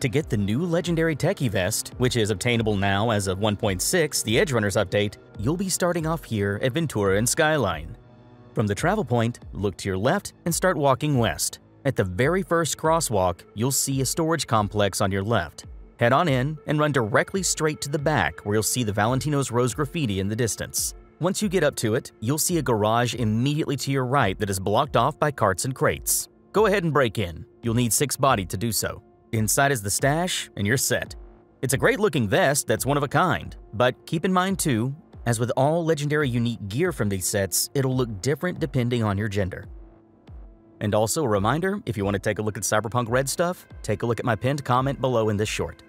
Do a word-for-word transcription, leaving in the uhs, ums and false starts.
To get the new Legendary Techie Vest, which is obtainable now as of one point six, the Edgerunners update, you'll be starting off here at Ventura and Skyline. From the travel point, look to your left and start walking west. At the very first crosswalk, you'll see a storage complex on your left. Head on in and run directly straight to the back where you'll see the Valentino's Rose Graffiti in the distance. Once you get up to it, you'll see a garage immediately to your right that is blocked off by carts and crates. Go ahead and break in. You'll need six body to do so. Inside is the stash, and you're set. It's a great-looking vest that's one of a kind, but keep in mind too, as with all legendary unique gear from these sets, it'll look different depending on your gender. And also a reminder, if you want to take a look at Cyberpunk Red stuff, take a look at my pinned comment below in this short.